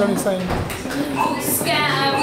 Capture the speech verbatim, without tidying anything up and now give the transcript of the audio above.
Let me say. Busca